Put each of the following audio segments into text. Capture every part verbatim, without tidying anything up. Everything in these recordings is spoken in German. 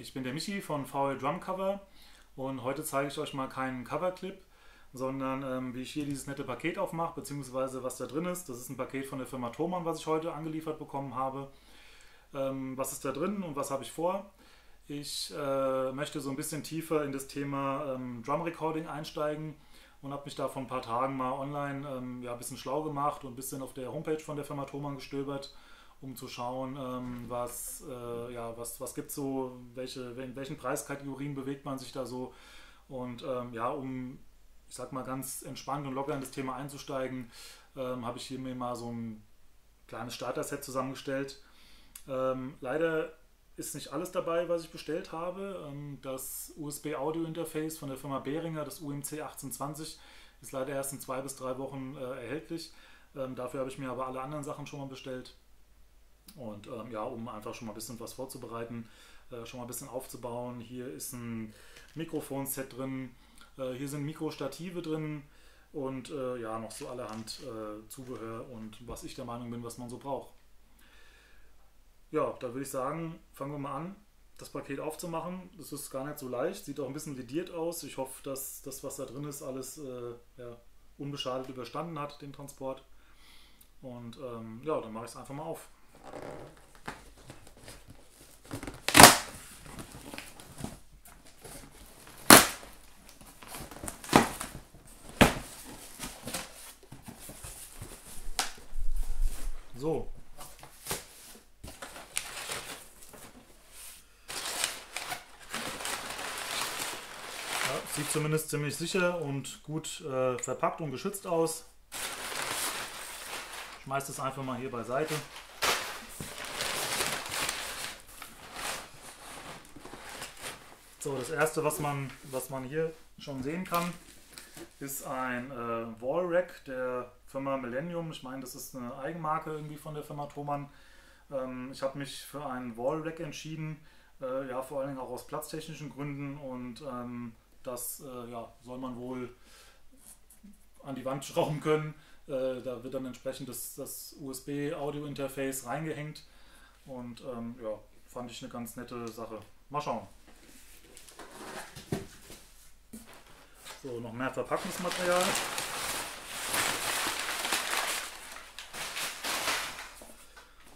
Ich bin der Michi von V E Drum Cover und heute zeige ich euch mal keinen Coverclip, sondern ähm, wie ich hier dieses nette Paket aufmache, beziehungsweise was da drin ist. Das ist ein Paket von der Firma Thomann, was ich heute angeliefert bekommen habe. Ähm, was ist da drin und was habe ich vor? Ich äh, möchte so ein bisschen tiefer in das Thema ähm, Drum Recording einsteigen und habe mich da vor ein paar Tagen mal online ähm, ja, ein bisschen schlau gemacht und ein bisschen auf der Homepage von der Firma Thomann gestöbert, um zu schauen, ähm, was, äh, ja, was, was gibt es so, welche, in welchen Preiskategorien bewegt man sich da so. Und ähm, ja, um, ich sag mal, ganz entspannt und locker in das Thema einzusteigen, ähm, habe ich hier mir mal so ein kleines Starter-Set zusammengestellt. Ähm, leider ist nicht alles dabei, was ich bestellt habe. Ähm, das U S B-Audio-Interface von der Firma Behringer, das U M C achtzehn zwanzig, ist leider erst in zwei bis drei Wochen äh, erhältlich. Ähm, dafür habe ich mir aber alle anderen Sachen schon mal bestellt. Und ähm, ja, um einfach schon mal ein bisschen was vorzubereiten, äh, schon mal ein bisschen aufzubauen. Hier ist ein Mikrofonset drin, äh, hier sind Mikrostative drin und äh, ja, noch so allerhand äh, Zubehör und was ich der Meinung bin, was man so braucht. Ja, da würde ich sagen, fangen wir mal an, das Paket aufzumachen. Das ist gar nicht so leicht, sieht auch ein bisschen lediert aus. Ich hoffe, dass das, was da drin ist, alles äh, ja, unbeschadet überstanden hat, den Transport. Und ähm, ja, dann mache ich es einfach mal auf. So. Ja, sieht zumindest ziemlich sicher und gut äh, verpackt und geschützt aus. Schmeißt es einfach mal hier beiseite. So, das erste, was man, was man hier schon sehen kann, ist ein äh, Wall Rack der Firma Millennium. Ich meine, das ist eine Eigenmarke irgendwie von der Firma Thomann. Ähm, ich habe mich für einen Wall Rack entschieden, äh, ja, vor allen Dingen auch aus platztechnischen Gründen. Und ähm, das äh, ja, soll man wohl an die Wand schrauben können. Äh, da wird dann entsprechend das, das U S B-Audio-Interface reingehängt. Und ähm, ja, fand ich eine ganz nette Sache. Mal schauen. So, noch mehr Verpackungsmaterial.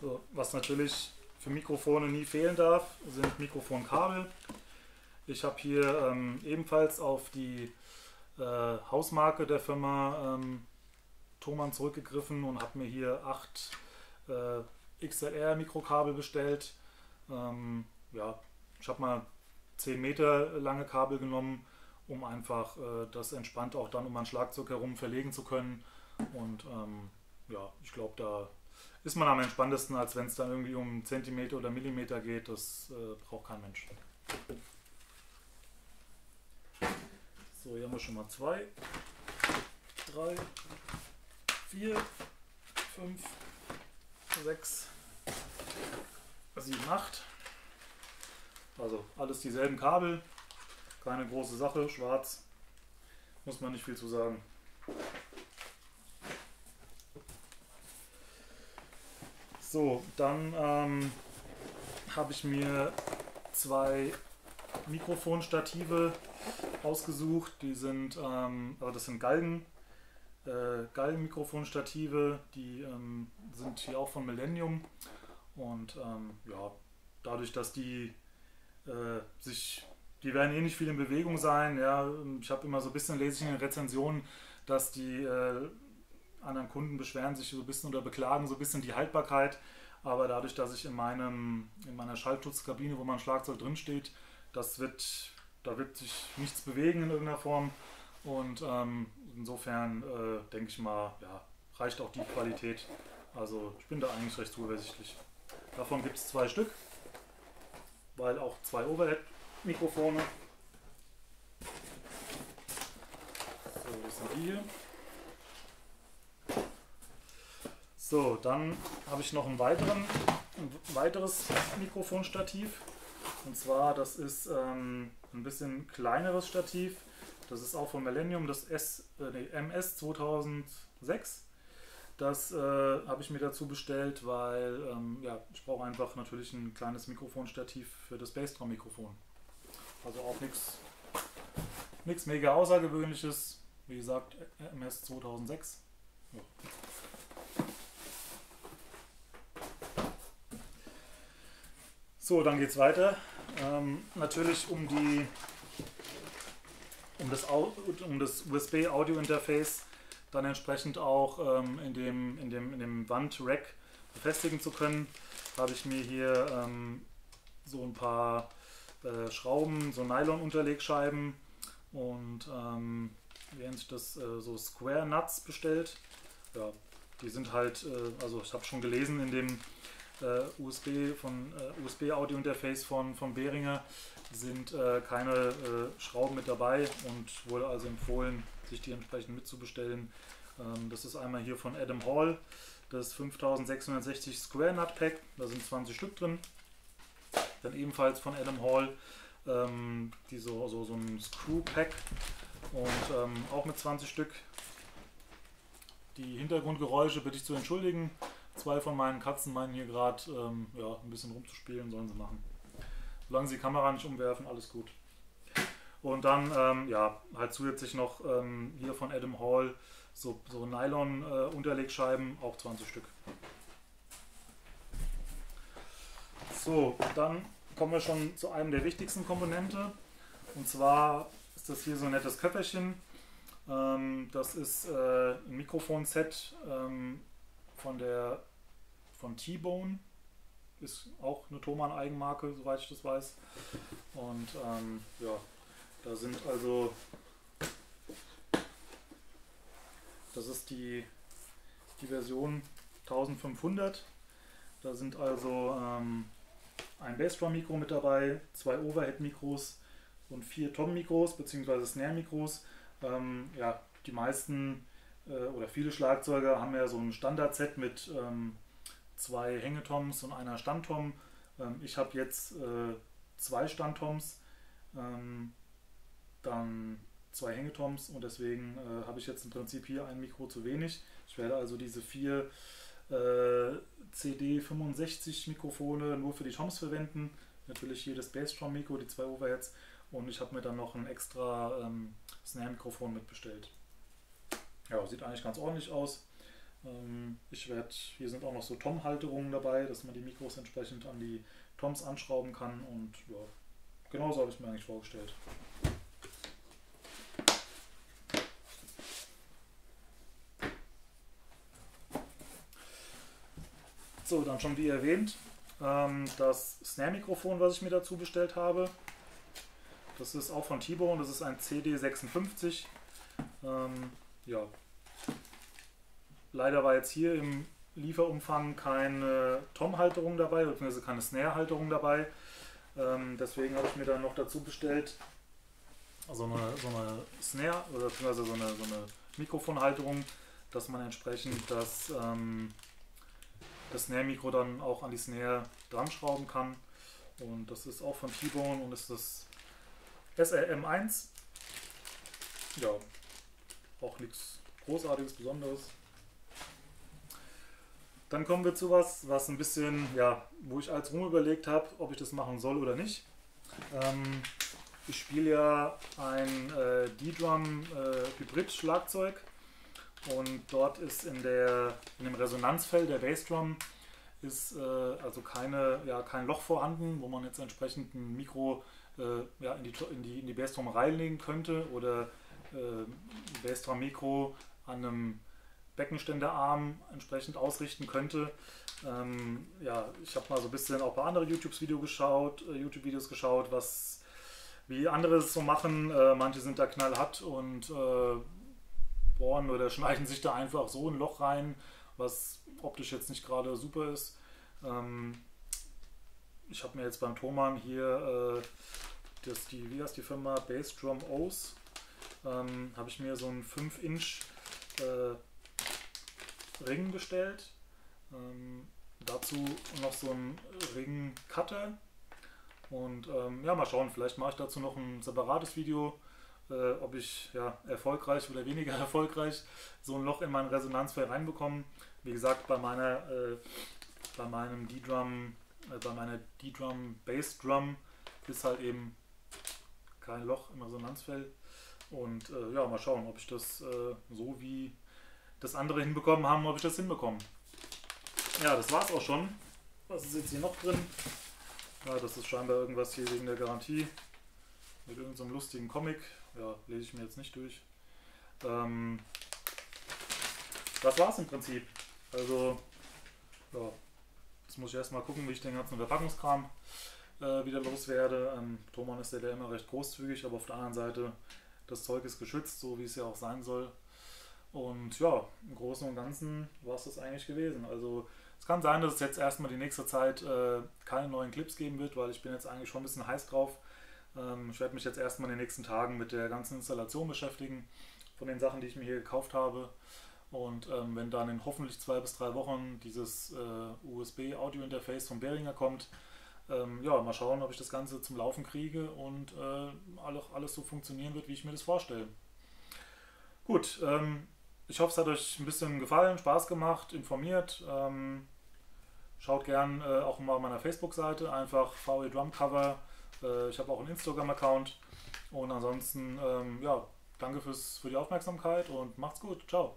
So, was natürlich für Mikrofone nie fehlen darf, sind Mikrofonkabel. Ich habe hier ähm, ebenfalls auf die äh, Hausmarke der Firma ähm, Thomann zurückgegriffen und habe mir hier acht äh, X L R-Mikrokabel bestellt. Ähm, ja, ich habe mal zehn Meter lange Kabel genommen, um einfach äh, das entspannt auch dann um ein Schlagzeug herum verlegen zu können. Und ähm, ja, ich glaube, da ist man am entspanntesten, als wenn es dann irgendwie um Zentimeter oder Millimeter geht. Das äh, braucht kein Mensch. So, hier haben wir schon mal zwei, drei, vier, fünf, sechs, sieben, acht. Also alles dieselben Kabel. Keine große Sache, schwarz, muss man nicht viel zu sagen. So, dann ähm, habe ich mir zwei Mikrofonstative ausgesucht. Die sind, ähm, also das sind Galgen, äh, Galgen-Mikrofonstative, die ähm, sind hier auch von Millennium. Und ähm, ja, dadurch, dass die äh, sich... Die werden eh nicht viel in Bewegung sein. Ja, ich habe immer so ein bisschen, lese ich in den Rezensionen, dass die äh, anderen Kunden beschweren sich so ein bisschen oder beklagen so ein bisschen die Haltbarkeit. Aber dadurch, dass ich in, meinem, in meiner Schallschutzkabine, wo mein Schlagzeug drin steht, das wird, da wird sich nichts bewegen in irgendeiner Form. Und ähm, insofern äh, denke ich mal, ja, reicht auch die Qualität. Also ich bin da eigentlich recht zuversichtlich. Davon gibt es zwei Stück, weil auch zwei Overhead Mikrofone. So, das sind die hier. So, dann habe ich noch einen weiteren, ein weiteres Mikrofonstativ. Und zwar, das ist ähm, ein bisschen kleineres Stativ. Das ist auch von Millennium, das S, äh, nee, M S zweitausendsechs. Das äh, habe ich mir dazu bestellt, weil ähm, ja, ich brauche einfach natürlich ein kleines Mikrofonstativ für das Bassdrum-Mikrofon. Also auch nichts mega außergewöhnliches. Wie gesagt, M S zweitausendsechs. Ja. So, dann geht es weiter. Ähm, natürlich um, die, um das, um das U S B-Audio-Interface dann entsprechend auch ähm, in dem, in dem, in dem Wandrack befestigen zu können, habe ich mir hier ähm, so ein paar äh, Schrauben, so Nylon-Unterlegscheiben und ähm, während ich das äh, so Square Nuts bestellt. Ja, die sind halt, äh, also ich habe schon gelesen in dem äh, U S B von äh, U S B Audio Interface von, von Behringer sind äh, keine äh, Schrauben mit dabei und wurde also empfohlen, sich die entsprechend mitzubestellen. Ähm, das ist einmal hier von Adam Hall, das fünftausendsechshundertsechzig Square Nut Pack, da sind zwanzig Stück drin. Dann ebenfalls von Adam Hall ähm, die so, so, so ein Screw Pack und ähm, auch mit zwanzig Stück. Die Hintergrundgeräusche bitte ich zu entschuldigen. Zwei von meinen Katzen meinen hier gerade ähm, ja, ein bisschen rumzuspielen, sollen sie machen. Solange sie die Kamera nicht umwerfen, alles gut. Und dann ähm, ja, halt zusätzlich noch ähm, hier von Adam Hall so, so Nylon-Unterlegscheiben, äh, auch zwanzig Stück. So, dann kommen wir schon zu einem der wichtigsten Komponente. Und zwar ist das hier so ein nettes Köfferchen. Ähm, das ist äh, ein Mikrofonset ähm, von der von t-bone. Ist auch eine Thomann-Eigenmarke, soweit ich das weiß. Und ähm, ja, da sind also, das ist die, die Version fünfzehnhundert. Da sind also ähm, ein Bassdrum-Mikro mit dabei, zwei Overhead-Mikros und vier Tom-Mikros bzw. Snare-Mikros. Ähm, ja, die meisten äh, oder viele Schlagzeuger haben ja so ein Standard-Set mit ähm, zwei Hängetoms und einer Standtom. Ähm, ich habe jetzt äh, zwei Standtoms, ähm, dann zwei Hängetoms und deswegen äh, habe ich jetzt im Prinzip hier ein Mikro zu wenig. Ich werde also diese vier äh, C D fünfundsechzig Mikrofone nur für die Toms verwenden. Natürlich hier das Bassdrum-Mikro, die zwei Overheads. Und ich habe mir dann noch ein extra ähm, Snare-Mikrofon mitbestellt. Ja, sieht eigentlich ganz ordentlich aus. Ähm, ich werd, hier sind auch noch so Tom-Halterungen dabei, dass man die Mikros entsprechend an die Toms anschrauben kann. Und ja, genauso habe ich mir eigentlich vorgestellt. So, dann schon wie erwähnt, ähm, das Snare-Mikrofon, was ich mir dazu bestellt habe. Das ist auch von t-bone, das ist ein C D sechsundfünfzig. Ähm, ja. Leider war jetzt hier im Lieferumfang keine Tom-Halterung dabei, beziehungsweise keine Snare-Halterung dabei. Ähm, deswegen habe ich mir dann noch dazu bestellt, so eine, so eine Snare oder beziehungsweise so eine, so eine Mikrofonhalterung, dass man entsprechend das, ähm, das Snare-Mikro dann auch an die Snare dran schrauben kann. Und das ist auch von t-bone und ist das S R M eins, ja, auch nichts Großartiges, Besonderes. Dann kommen wir zu was, was ein bisschen, ja, wo ich als rum überlegt habe, ob ich das machen soll oder nicht. Ähm, ich spiele ja ein äh, D-Drum äh, Hybrid-Schlagzeug und dort ist in, der, in dem Resonanzfell der Bassdrum ist äh, also keine, ja, kein Loch vorhanden, wo man jetzt entsprechend ein Mikro Ja, in die, in die, in die Bassdrum reinlegen könnte oder äh, Bassdrum Mikro an einem Beckenständerarm entsprechend ausrichten könnte. Ähm, ja, ich habe mal so ein bisschen auch bei anderen YouTube-Videos geschaut, äh, YouTube-Videos geschaut, was, wie andere es so machen. Äh, manche sind da knallhart und äh, bohren oder schneiden sich da einfach so ein Loch rein, was optisch jetzt nicht gerade super ist. Ähm, Ich habe mir jetzt beim Thomann hier, äh, das, die, wie heißt die Firma, Bass Drum O's, ähm, habe ich mir so einen fünf Inch äh, Ring bestellt. Ähm, dazu noch so einen Ring-Cutter. Und ähm, ja, mal schauen, vielleicht mache ich dazu noch ein separates Video, äh, ob ich ja, erfolgreich oder weniger erfolgreich so ein Loch in mein Resonanzfell reinbekomme. Wie gesagt, bei meiner äh, bei meinem D-Drum, äh, bei meiner D-Drum Bass Drum ist halt eben kein Loch im Resonanzfell. Und äh, ja, mal schauen, ob ich das äh, so wie das andere hinbekommen haben, ob ich das hinbekomme. Ja, das war's auch schon. Was ist jetzt hier noch drin? Ja, das ist scheinbar irgendwas hier wegen der Garantie. Mit irgendeinem lustigen Comic. Ja, lese ich mir jetzt nicht durch. Ähm, das war's im Prinzip. Also, ja, jetzt muss ich erstmal gucken, wie ich den ganzen Verpackungskram äh, wieder loswerde. Ähm, Thomann ist ja der immer recht großzügig, aber auf der anderen Seite, das Zeug ist geschützt, so wie es ja auch sein soll. Und ja, im Großen und Ganzen war es das eigentlich gewesen. Also es kann sein, dass es jetzt erstmal die nächste Zeit äh, keine neuen Clips geben wird, weil ich bin jetzt eigentlich schon ein bisschen heiß drauf. Ähm, ich werde mich jetzt erstmal in den nächsten Tagen mit der ganzen Installation beschäftigen, von den Sachen, die ich mir hier gekauft habe. Und ähm, wenn dann in hoffentlich zwei bis drei Wochen dieses äh, U S B-Audio-Interface von Behringer kommt, ähm, ja, mal schauen, ob ich das Ganze zum Laufen kriege und äh, alles so funktionieren wird, wie ich mir das vorstelle. Gut, ähm, ich hoffe, es hat euch ein bisschen gefallen, Spaß gemacht, informiert. Ähm, schaut gern äh, auch mal auf meiner Facebook-Seite, einfach V E Drum Cover. Äh, ich habe auch einen Instagram-Account. Und ansonsten, ähm, ja, danke fürs, für die Aufmerksamkeit und macht's gut. Ciao.